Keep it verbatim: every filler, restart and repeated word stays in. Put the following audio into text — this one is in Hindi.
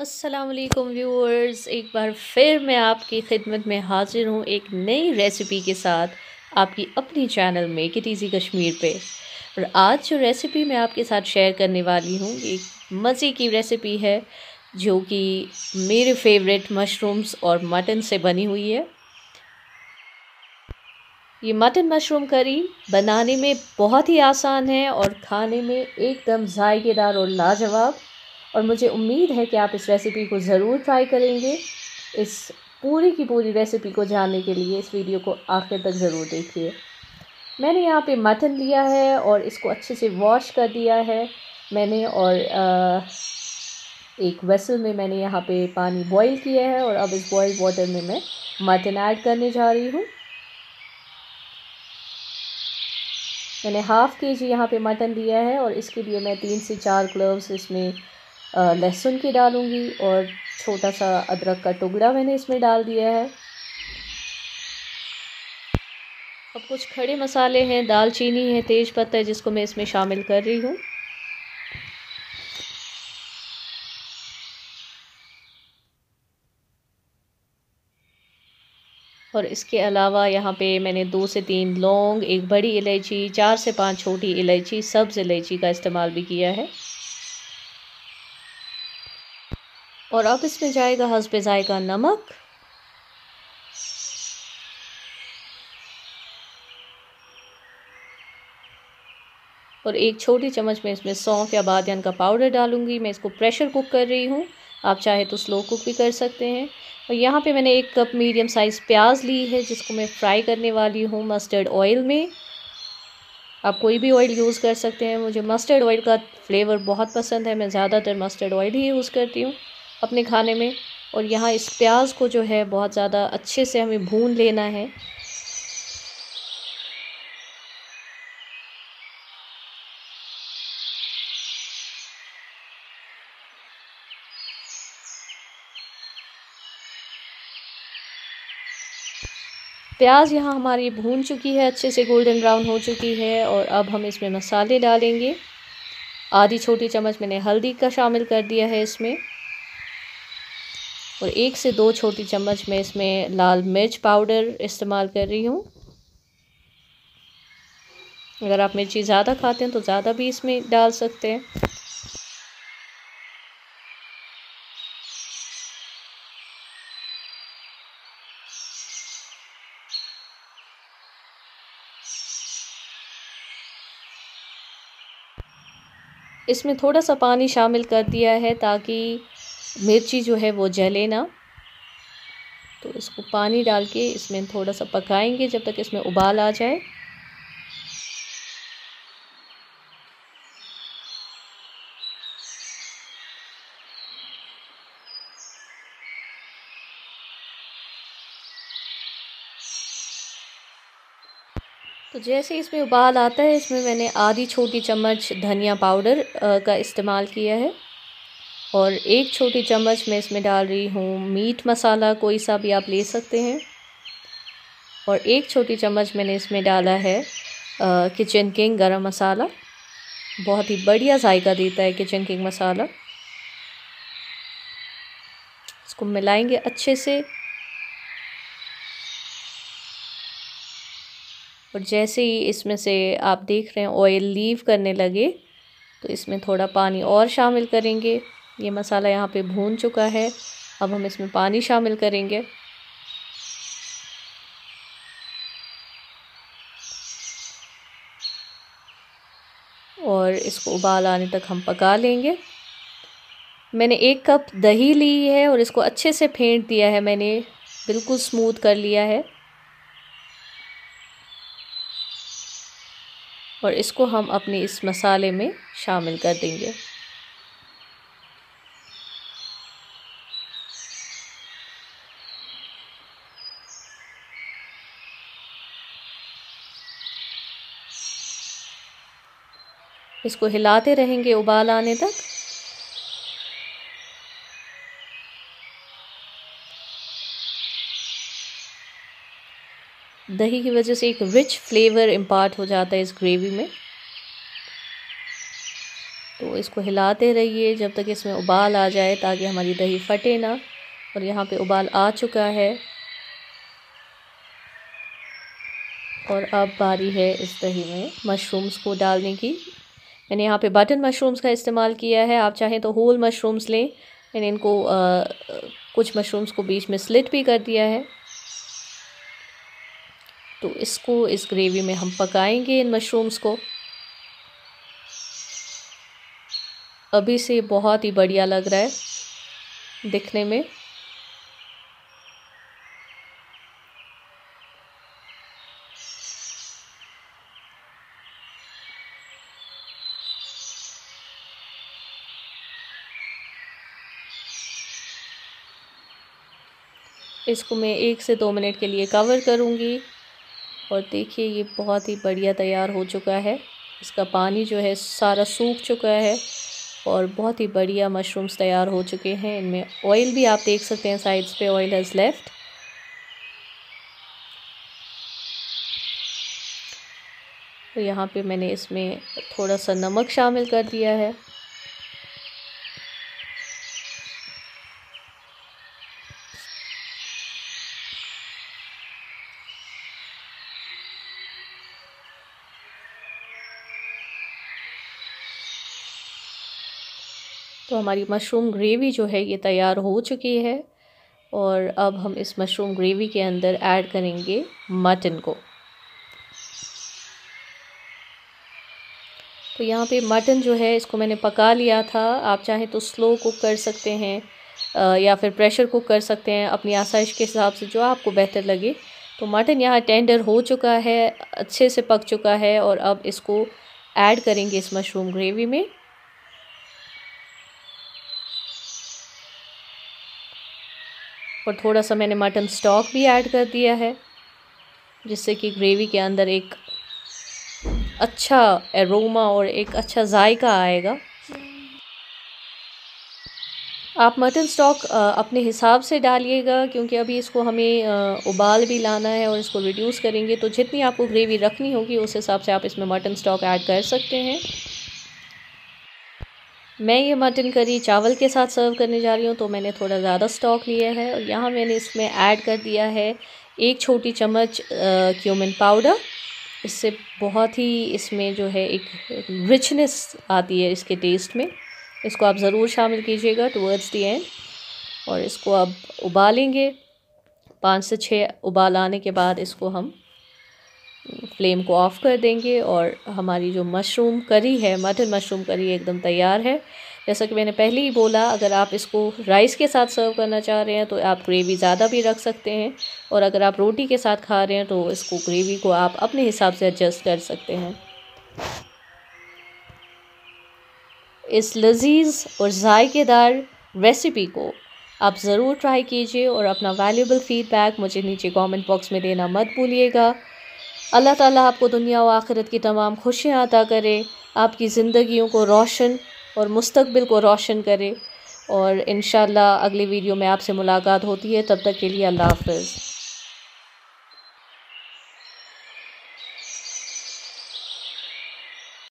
अस्सलामुअलैकुम व्यूअर्स, एक बार फिर मैं आपकी खिदमत में हाजिर हूँ एक नई रेसिपी के साथ आपकी अपनी channel make it easy Kashmir पे। और आज जो रेसिपी मैं आपके साथ शेयर करने वाली हूँ एक मज़े की रेसिपी है जो कि मेरे फेवरेट मशरूम्स और मटन से बनी हुई है। ये मटन मशरूम करी बनाने में बहुत ही आसान है और खाने में एकदम जायकेदार और लाजवाब, और मुझे उम्मीद है कि आप इस रेसिपी को ज़रूर ट्राई करेंगे। इस पूरी की पूरी रेसिपी को जानने के लिए इस वीडियो को आखिर तक ज़रूर देखिए। मैंने यहाँ पे मटन लिया है और इसको अच्छे से वॉश कर दिया है मैंने, और आ, एक वेसल में मैंने यहाँ पे पानी बॉईल किया है और अब इस बॉइल्ड वाटर में मैं मटन ऐड करने जा रही हूँ। मैंने हाफ़ के जी यहाँ पर मटन लिया है और इसके लिए मैं तीन से चार क्लोव्स इसमें लहसुन की डालूंगी और छोटा सा अदरक का टुकड़ा मैंने इसमें डाल दिया है। अब कुछ खड़े मसाले हैं, दालचीनी है, तेज पत्ता है, जिसको मैं इसमें शामिल कर रही हूँ। और इसके अलावा यहाँ पे मैंने दो से तीन लौंग, एक बड़ी इलायची, चार से पांच छोटी इलायची, सब्ज़ इलायची का इस्तेमाल भी किया है। और अब इसमें जाएगा हस्बे जायका नमक, और एक छोटी चम्मच में इसमें सौंफ या बादन का पाउडर डालूंगी। मैं इसको प्रेशर कुक कर रही हूँ, आप चाहे तो स्लो कुक भी कर सकते हैं। और यहाँ पे मैंने एक कप मीडियम साइज़ प्याज ली है जिसको मैं फ्राई करने वाली हूँ मस्टर्ड ऑयल में। आप कोई भी ऑयल यूज़ कर सकते हैं, मुझे मस्टर्ड ऑयल का फ्लेवर बहुत पसंद है, मैं ज़्यादातर मस्टर्ड ऑयल ही यूज़ करती हूँ अपने खाने में। और यहाँ इस प्याज को जो है बहुत ज़्यादा अच्छे से हमें भून लेना है। प्याज यहाँ हमारी भून चुकी है, अच्छे से गोल्डन ब्राउन हो चुकी है, और अब हम इसमें मसाले डालेंगे। आधी छोटी चम्मच मैंने हल्दी का शामिल कर दिया है इसमें, और एक से दो छोटी चम्मच मैं इसमें लाल मिर्च पाउडर इस्तेमाल कर रही हूँ। अगर आप मिर्ची ज़्यादा खाते हैं तो ज़्यादा भी इसमें डाल सकते हैं। इसमें थोड़ा सा पानी शामिल कर दिया है ताकि मिर्ची जो है वो जले ना, तो इसको पानी डाल के इसमें थोड़ा सा पकाएंगे जब तक इसमें उबाल आ जाए। तो जैसे इसमें उबाल आता है, इसमें मैंने आधी छोटी चम्मच धनिया पाउडर का इस्तेमाल किया है, और एक छोटी चम्मच मैं इसमें डाल रही हूँ मीट मसाला, कोई सा भी आप ले सकते हैं। और एक छोटी चम्मच मैंने इसमें डाला है किचन किंग गरम मसाला, बहुत ही बढ़िया जायका देता है किचन किंग मसाला। इसको मिलाएंगे अच्छे से, और जैसे ही इसमें से आप देख रहे हैं ऑयल लीव करने लगे तो इसमें थोड़ा पानी और शामिल करेंगे। ये मसाला यहाँ पे भून चुका है, अब हम इसमें पानी शामिल करेंगे। और इसको उबाल आने तक हम पका लेंगे। मैंने एक कप दही ली है और इसको अच्छे से फेंट दिया है मैंने, बिल्कुल स्मूथ कर लिया है। और इसको हम अपने इस मसाले में शामिल कर देंगे। इसको हिलाते रहेंगे उबाल आने तक। दही की वजह से एक रिच फ्लेवर इम्पार्ट हो जाता है इस ग्रेवी में। तो इसको हिलाते रहिए जब तक इसमें उबाल आ जाए ताकि हमारी दही फटे ना। और यहाँ पे उबाल आ चुका है और अब बारी है इस दही में मशरूम्स को डालने की। मैंने यहाँ पे बटन मशरूम्स का इस्तेमाल किया है, आप चाहें तो होल मशरूम्स लें। मैंने इनको आ, कुछ मशरूम्स को बीच में स्लिट भी कर दिया है। तो इसको इस ग्रेवी में हम पकाएंगे इन मशरूम्स को। अभी से बहुत ही बढ़िया लग रहा है दिखने में। इसको मैं एक से दो मिनट के लिए कवर करूँगी और देखिए ये बहुत ही बढ़िया तैयार हो चुका है। इसका पानी जो है सारा सूख चुका है और बहुत ही बढ़िया मशरूम्स तैयार हो चुके हैं। इनमें ऑयल भी आप देख सकते हैं, साइड्स पे ऑयल हैज़ लेफ्ट। तो यहाँ पे मैंने इसमें थोड़ा सा नमक शामिल कर दिया है। तो हमारी मशरूम ग्रेवी जो है ये तैयार हो चुकी है और अब हम इस मशरूम ग्रेवी के अंदर ऐड करेंगे मटन को। तो यहाँ पे मटन जो है इसको मैंने पका लिया था। आप चाहें तो स्लो कुक कर सकते हैं या फिर प्रेशर कुक कर सकते हैं अपनी आसाइश के हिसाब से, जो आपको बेहतर लगे। तो मटन यहाँ टेंडर हो चुका है, अच्छे से पक चुका है और अब इसको ऐड करेंगे इस मशरूम ग्रेवी में। और थोड़ा सा मैंने मटन स्टॉक भी ऐड कर दिया है जिससे कि ग्रेवी के अंदर एक अच्छा एरोमा और एक अच्छा जायका आएगा। आप मटन स्टॉक अपने हिसाब से डालिएगा क्योंकि अभी इसको हमें उबाल भी लाना है और इसको रिड्यूस करेंगे। तो जितनी आपको ग्रेवी रखनी होगी उस हिसाब से आप इसमें मटन स्टॉक ऐड कर सकते हैं। मैं ये मटन करी चावल के साथ सर्व करने जा रही हूँ तो मैंने थोड़ा ज़्यादा स्टॉक लिया है और यहाँ मैंने इसमें ऐड कर दिया है एक छोटी चम्मच क्यूमिन पाउडर। इससे बहुत ही इसमें जो है एक रिचनेस आती है इसके टेस्ट में। इसको आप ज़रूर शामिल कीजिएगा टुवर्ड्स द एंड। और इसको आप उबालेंगे, पाँच से छः उबाल आने के बाद इसको हम फ्लेम को ऑफ़ कर देंगे और हमारी जो मशरूम करी है, मटन मशरूम करी एकदम तैयार है। जैसा कि मैंने पहले ही बोला, अगर आप इसको राइस के साथ सर्व करना चाह रहे हैं तो आप ग्रेवी ज़्यादा भी रख सकते हैं और अगर आप रोटी के साथ खा रहे हैं तो इसको ग्रेवी को आप अपने हिसाब से एडजस्ट कर सकते हैं। इस लजीज और जायकेदार रेसिपी को आप ज़रूर ट्राई कीजिए और अपना वैल्यूबल फ़ीडबैक मुझे नीचे कॉमेंट बॉक्स में देना मत भूलिएगा। अल्लाह ताला आपको दुनिया व आखिरत की तमाम खुशियाँ अता करे, आपकी ज़िंदगियों को रोशन और मुस्तकबिल को रोशन करे। और इंशाल्लाह अगली वीडियो में आपसे मुलाकात होती है। तब तक के लिए अल्लाह हाफ़िज़।